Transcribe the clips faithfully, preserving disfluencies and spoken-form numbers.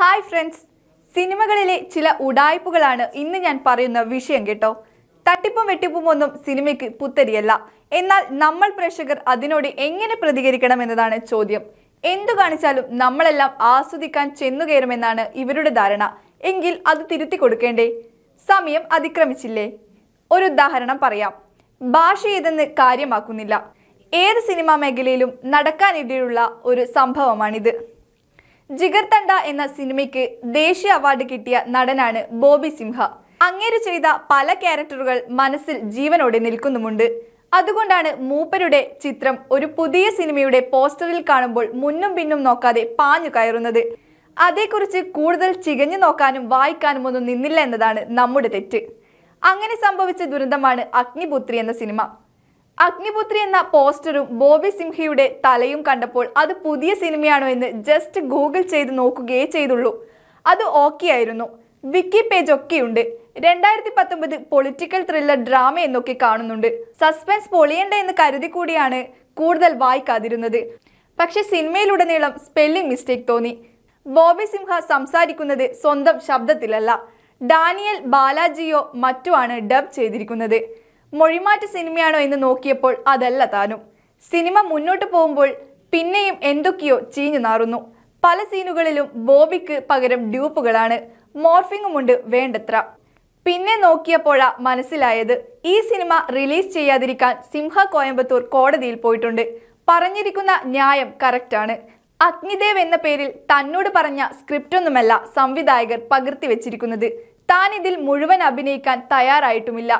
Hi friends, സിനിമകളിലെ ചില ഉടായ്പകളാണ് ഇന്ന് ഞാൻ പറയുന്ന വിഷയം കേട്ടോ. തട്ടിപ്പും വെട്ടിപ്പും ഒന്നും സിനിമയ്ക്ക് പുത്തരിയല്ല. എന്നാൽ നമ്മൾ പ്രേക്ഷകർ അതിനോട് എങ്ങനെ പ്രതികരിക്കണം എന്നതാണ് ചോദ്യം. എന്തു കാണിച്ചാലും നമ്മളെല്ലാം ആസ്വദിക്കാൻ ചെന്നുകയറുമെന്നാണ് ഇവരുടെ ധാരണ. എങ്കിൽ അത് തിരുത്തി കൊടുക്കേണ്ടേ? സമയം അതിക്രമിച്ചില്ലേ? ഒരു ഉദാഹരണം പറയാം. ഭാഷ ഏതെന്ന് കാര്യമാക്കുന്നില്ല. ഏത് സിനിമാ മേഖലയിലും നടക്കാനിടയുള്ള ഒരു സംഭവമാണിത്. ജിഗര്തണ്ട എന്ന സിനിമയ്ക്ക് ദേശീയ അവാർഡ് കിട്ടിയ നടനാണ് ബോബി സിംഹ. അങ്ങേര് ചെയ്ത പല ക്യാരക്ടറുകൾ മനസ്സിൽ ജീവനോടെ നിൽക്കുന്നുമുണ്ട്. അതുകൊണ്ടാണ് മൂപ്പരുടെ ചിത്രം ഒരു പുതിയ സിനിമയുടെ പോസ്റ്ററിൽ കാണുമ്പോൾ മുന്നും പിന്നും നോക്കാതെ പാഞ്ഞു കയറുന്നത്. അതേക്കുറിച്ച് കൂടുതൽ ചികഞ്ഞു നോക്കാനും വായിക്കാനും ഒന്നും നിന്നില്ല എന്നതാണ് നമ്മുടെ തെറ്റ്. അങ്ങനെ സംഭവിച്ച ദുരന്തമാണ് അഗ്നി എന്ന സിനിമ. അഗ്നിപുത്രി എന്ന പോസ്റ്ററും ബോബി സിംഹയുടെ തലയും കണ്ടപ്പോൾ അത് പുതിയ സിനിമയാണോ എന്ന് ജസ്റ്റ് ഗൂഗിൾ ചെയ്ത് നോക്കുകയേ ചെയ്തുള്ളൂ. അത് ഓക്കെ ആയിരുന്നു. വിക്കി പേജ് ഒക്കെയുണ്ട്. രണ്ടായിരത്തി പത്തൊമ്പത് പൊളിറ്റിക്കൽ ത്രില്ലർ ഡ്രാമ എന്നൊക്കെ കാണുന്നുണ്ട്. സസ്പെൻസ് പൊളിയണ്ട എന്ന് കരുതി കൂടിയാണ് കൂടുതൽ വായിക്കാതിരുന്നത്. പക്ഷെ സിനിമയിലുടനീളം സ്പെല്ലിംഗ് മിസ്റ്റേക്ക് തോന്നി. ബോബി സിംഹ സംസാരിക്കുന്നത് സ്വന്തം ശബ്ദത്തിലല്ല, ഡാനിയൽ ബാലാജിയോ മറ്റു ആണ് ഡബ് ചെയ്തിരിക്കുന്നത്. മൊഴിമാറ്റ സിനിമയാണോ എന്ന് നോക്കിയപ്പോൾ അതല്ല താനും. സിനിമ മുന്നോട്ട് പോകുമ്പോൾ പിന്നെയും എന്തൊക്കെയോ ചീഞ്ഞു നാറുന്നു. പല സീനുകളിലും ബോബിക്ക് പകരം ഡ്യൂപ്പുകളാണ്. മോർഫിങ്ങുമുണ്ട് വേണ്ടത്ര. പിന്നെ നോക്കിയപ്പോഴാ മനസ്സിലായത് ഈ സിനിമ റിലീസ് ചെയ്യാതിരിക്കാൻ സിംഹ കോയമ്പത്തൂർ കോടതിയിൽ പോയിട്ടുണ്ട്. പറഞ്ഞിരിക്കുന്ന ന്യായം കറക്റ്റാണ്. അഗ്നിദേവ് എന്ന പേരിൽ തന്നോട് പറഞ്ഞ സ്ക്രിപ്റ്റൊന്നുമല്ല സംവിധായകർ പകർത്തി വെച്ചിരിക്കുന്നത്. താൻ ഇതിൽ മുഴുവൻ അഭിനയിക്കാൻ തയ്യാറായിട്ടുമില്ല.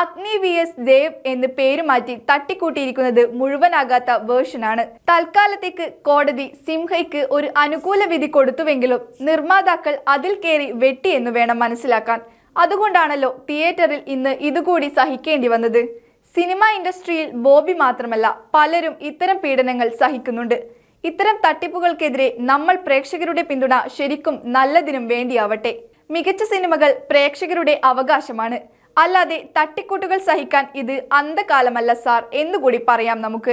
അഗ്നി വി എസ് ദേവ് എന്ന് പേര് മാറ്റി തട്ടിക്കൂട്ടിയിരിക്കുന്നത് മുഴുവനാകാത്ത വേർഷനാണ്. തൽക്കാലത്തേക്ക് കോടതി സിംഹയ്ക്ക് ഒരു അനുകൂല വിധി കൊടുത്തുവെങ്കിലും നിർമ്മാതാക്കൾ അതിൽ കയറി വെട്ടി എന്ന് വേണം മനസ്സിലാക്കാൻ. അതുകൊണ്ടാണല്ലോ തിയേറ്ററിൽ ഇന്ന് ഇതുകൂടി സഹിക്കേണ്ടി വന്നത്. സിനിമ ഇൻഡസ്ട്രിയിൽ ബോബി മാത്രമല്ല, പലരും ഇത്തരം പീഡനങ്ങൾ സഹിക്കുന്നുണ്ട്. ഇത്തരം തട്ടിപ്പുകൾക്കെതിരെ നമ്മൾ പ്രേക്ഷകരുടെ പിന്തുണ ശരിക്കും നല്ലതിനും വേണ്ടിയാവട്ടെ. മികച്ച സിനിമകൾ പ്രേക്ഷകരുടെ അവകാശമാണ്. അല്ലാതെ തട്ടിക്കൂട്ടുകൾ സഹിക്കാൻ ഇത് അന്ധകാലമല്ല സാർ എന്നുകൂടി പറയാം. നമുക്ക്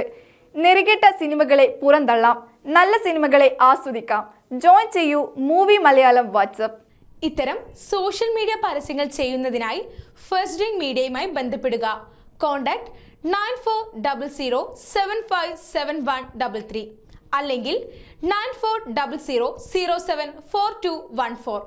നെറുകെട്ട സിനിമകളെ പുറന്തള്ളാം, നല്ല സിനിമകളെ ആസ്വദിക്കാം. ജോയിൻ ചെയ്യൂ മൂവി മലയാളം വാട്സ്ആപ്പ്. ഇത്തരം സോഷ്യൽ മീഡിയ പരസ്യങ്ങൾ ചെയ്യുന്നതിനായി ഫസ്റ്റ് ഡേ മീഡിയയുമായി ബന്ധപ്പെടുക. Contact nine four double zero seven five seven one double three അല്ലെങ്കിൽ nine four double zero zero seven four two one four.